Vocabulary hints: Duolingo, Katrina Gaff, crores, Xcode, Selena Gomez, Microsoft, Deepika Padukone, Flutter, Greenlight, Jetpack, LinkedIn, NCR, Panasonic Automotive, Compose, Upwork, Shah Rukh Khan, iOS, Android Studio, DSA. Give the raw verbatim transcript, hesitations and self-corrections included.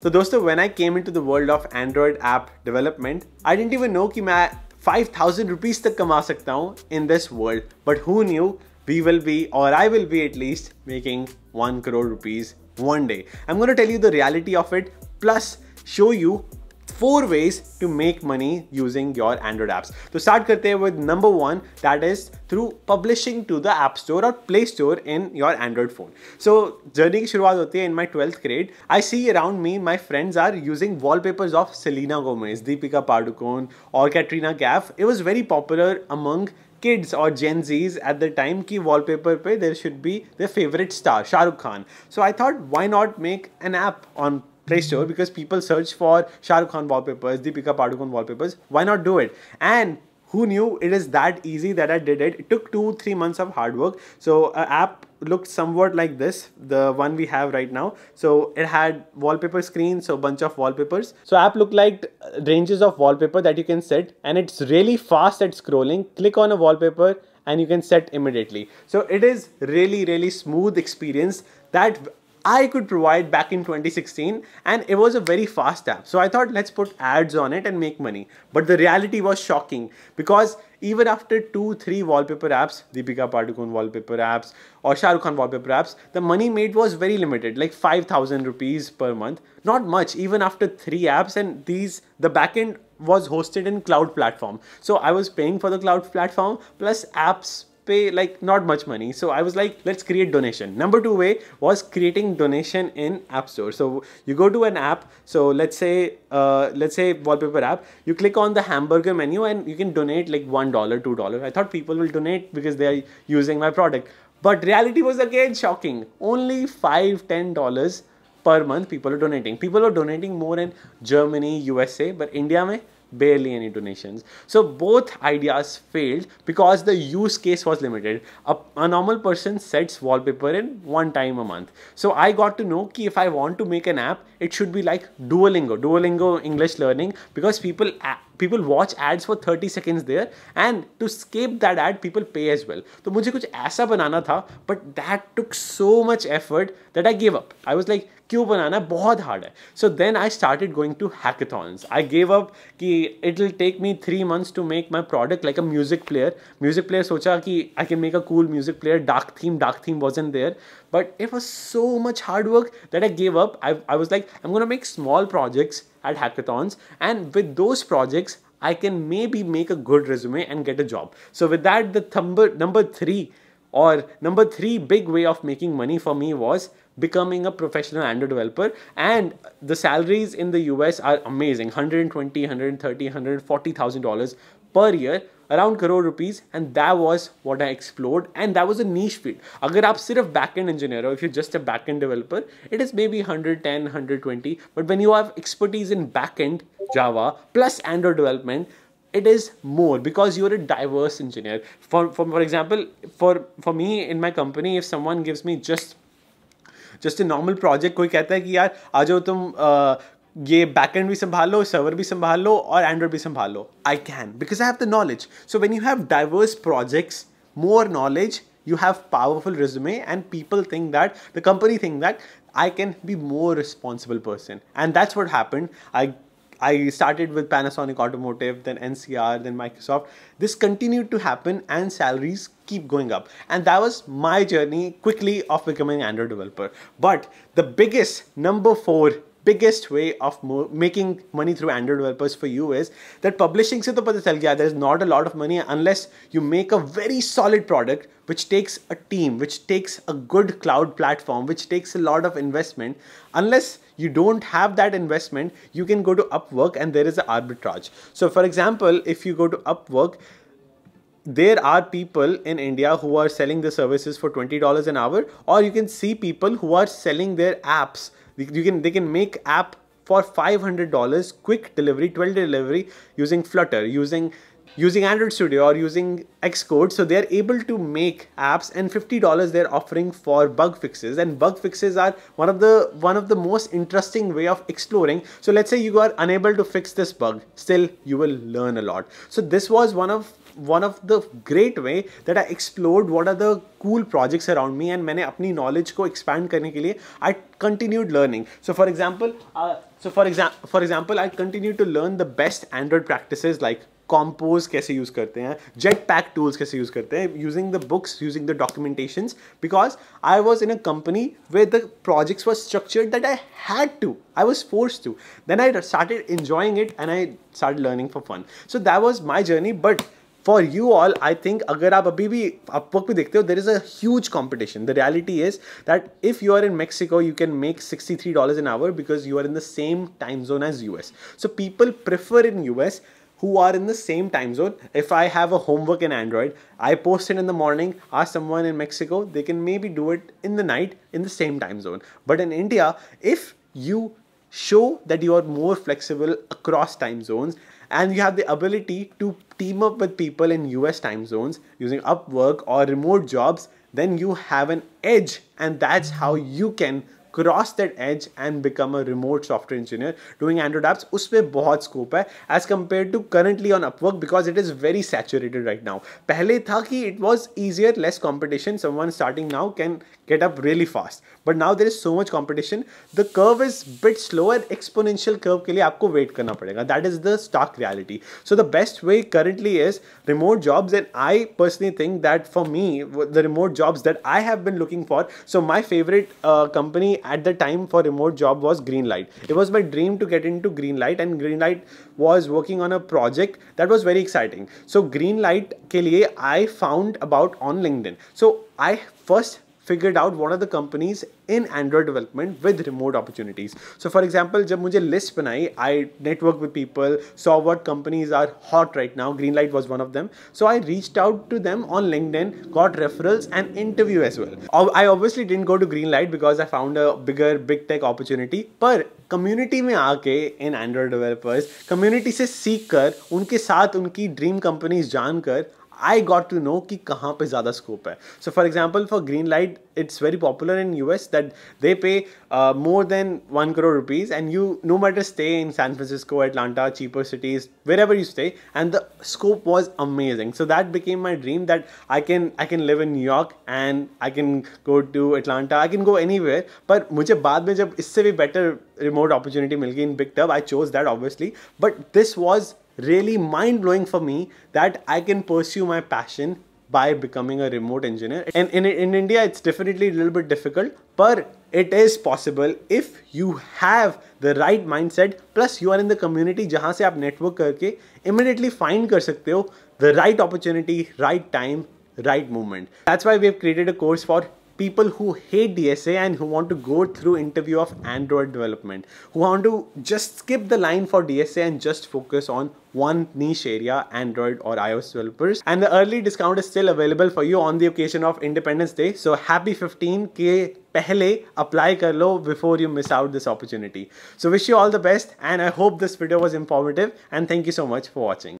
So dosto, when I came into the world of Android app development, I didn't even know that I five thousand rupees tak kama sakta hu in this world. But who knew we will be, or I will be at least, making one crore rupees one day. I'm going to tell you the reality of it, plus show you four ways to make money using your Android apps. So start karte with number one, that is through publishing to the App Store or Play Store in your Android phone. So journey ki shuruaat hoti hai in my twelfth grade. I see around me, my friends are using wallpapers of Selena Gomez, Deepika Padukone or Katrina Gaff. It was very popular among kids or Gen Zs at the time ki wallpaper pe there should be their favorite star, Shah Rukh Khan. So I thought, why not make an app on Play Store, because people search for Shah Rukh Khan wallpapers, Deepika Padukone wallpapers, why not do it? And who knew it is that easy that I did it. It took two, three months of hard work. So an app looked somewhat like this, the one we have right now. So it had wallpaper screen, so bunch of wallpapers. So app looked like ranges of wallpaper that you can set, and it's really fast at scrolling. Click on a wallpaper and you can set immediately. So it is really, really smooth experience that I could provide back in twenty sixteen, and it was a very fast app. So I thought, let's put ads on it and make money. But the reality was shocking, because even after two, three wallpaper apps, Deepika Padukone wallpaper apps or Shah Rukh Khan wallpaper apps, the money made was very limited, like five thousand rupees per month. Not much, even after three apps, and these, the backend was hosted in cloud platform. So I was paying for the cloud platform plus apps pay like not much money. So I was like, let's create donation. Number two way was creating donation in App Store. So you go to an app. So let's say, uh, let's say wallpaper app, you click on the hamburger menu and you can donate like one dollar, two dollars. I thought people will donate because they are using my product. But reality was again shocking. Only five, ten dollars per month people are donating. People are donating more in Germany, U S A, but India mein, barely any donations. So both ideas failed because the use case was limited. A, a normal person sets wallpaper in one time a month. So I got to know ki if I want to make an app, it should be like Duolingo, Duolingo English learning, because people people watch ads for thirty seconds there, and to escape that ad, people pay as well. So mujhe kuch aisa banana tha, but that took so much effort that I gave up. I was like, क्यों बनाना बहुत hard है. So then I started going to hackathons. I gave up कि it will take me three months to make my product like a music player. Music player सोचा कि I can make a cool music player, dark theme, dark theme wasn't there. But it was so much hard work that I gave up. I, I was like, I'm going to make small projects at hackathons, and with those projects, I can maybe make a good resume and get a job. So with that, the number, number three or number three big way of making money for me was becoming a professional Android developer. And the salaries in the U S are amazing, one hundred twenty, one hundred thirty, one hundred forty thousand dollars per year, around crore rupees. And that was what I explored. And that was a niche field. Agar aap sirf backend engineer, or if you're just a backend developer, it is maybe one hundred ten, one hundred twenty. But when you have expertise in backend, Java, plus Android development, it is more, because you're a diverse engineer. For, for, for example, for, for me in my company, if someone gives me just Just a normal project, कोई कहता है कि यार आ जाओ तुम ये backend भी संभालो, server भी संभालो और Android भी संभालो. I can, because I have the knowledge. So when you have diverse projects, more knowledge, you have powerful resume, and people think that, the company think that I can be more responsible person. And that's what happened. I I started with Panasonic Automotive, then N C R, then Microsoft. This continued to happen, and salaries keep going up. And that was my journey quickly of becoming an Android developer. But the biggest, number four, biggest way of mo making money through Android developers for you is that publishing se to pata chal gaya, there's not a lot of money unless you make a very solid product, which takes a team, which takes a good cloud platform, which takes a lot of investment. Unless you don't have that investment, you can go to Upwork and there is an arbitrage. So for example, if you go to Upwork, there are people in India who are selling the services for twenty dollars an hour, or you can see people who are selling their apps. You can, they can make app for five hundred dollars, quick delivery, twelve day delivery using Flutter, using using Android Studio or using Xcode, so they're able to make apps, and fifty dollars they're offering for bug fixes, and bug fixes are one of the one of the most interesting way of exploring. So let's say you are unable to fix this bug, still you will learn a lot. So this was one of one of the great way that I explored what are the cool projects around me, and मैंने अपनी knowledge को expand करने के लिए I continued learning. So for example, uh, so for example, for example, I continued to learn the best Android practices like Compose कैसे use करते हैं, Jetpack tools कैसे use करते हैं, using the books, using the documentations, because I was in a company where the projects were structured that I had to, I was forced to. Then I started enjoying it and I started learning for fun. So that was my journey, but for you all, I think अगर आप अभी भी Upwork पे देखते हो, there is a huge competition. The reality is that if you are in Mexico, you can make sixty-three dollars an hour because you are in the same time zone as U S. So people prefer in U S who are in the same time zone. If I have a homework in Android, I post it in the morning, ask someone in Mexico, they can maybe do it in the night in the same time zone. But in India, if you show that you are more flexible across time zones and you have the ability to team up with people in U S time zones using Upwork or remote jobs, then you have an edge, and that's how you can cross that edge and become a remote software engineer doing Android apps. उसमें बहुत scope है as compared to currently on Upwork, because it is very saturated right now. पहले था कि it was easier, less competition. Someone starting now can get up really fast. But now there is so much competition. The curve is bit slower. Exponential curve के लिए आपको wait करना पड़ेगा. That is the stark reality. So the best way currently is remote jobs, and I personally think that for me, the remote jobs that I have been looking for. So my favorite uh, company at the time for remote job was Greenlight. It was my dream to get into Greenlight, and Greenlight was working on a project that was very exciting. So Greenlight के लिए I found about on LinkedIn. So I first figured out what are the companies in Android development with remote opportunities. So for example, जब मुझे list बनाई, I networked with people, saw what companies are hot right now. Greenlight was one of them. So I reached out to them on LinkedIn, got referrals and interview as well. I obviously didn't go to Greenlight because I found a bigger big tech opportunity. पर community में आके in Android developers, community से सीख कर, उनके साथ उनकी dream companies जान कर, I got to know कि कहाँ पे ज़्यादा scope है. So for example, for Greenlight, it's very popular in U S that they pay uh, more than one crore rupees, and you no matter stay in San Francisco, Atlanta, cheaper cities, wherever you stay, and the scope was amazing. So that became my dream, that I can I can live in New York and I can go to Atlanta, I can go anywhere. But मुझे बाद में जब इससे भी better remote opportunity मिल गई in Big Tech, I chose that obviously. But this was really mind-blowing for me that I can pursue my passion by becoming a remote engineer. And in, in India, it's definitely a little bit difficult, but it is possible if you have the right mindset, plus you are in the community जहाँ से आप network करके immediately find कर सकते हो the right opportunity, right time, right moment. That's why we have created a course for people who hate D S A and who want to go through interview of Android development, who want to just skip the line for D S A and just focus on one niche area, Android or iOS developers. And the early discount is still available for you on the occasion of Independence Day. So happy fifteen ke pehle, apply kar lo before you miss out this opportunity. So wish you all the best, and I hope this video was informative, and thank you so much for watching.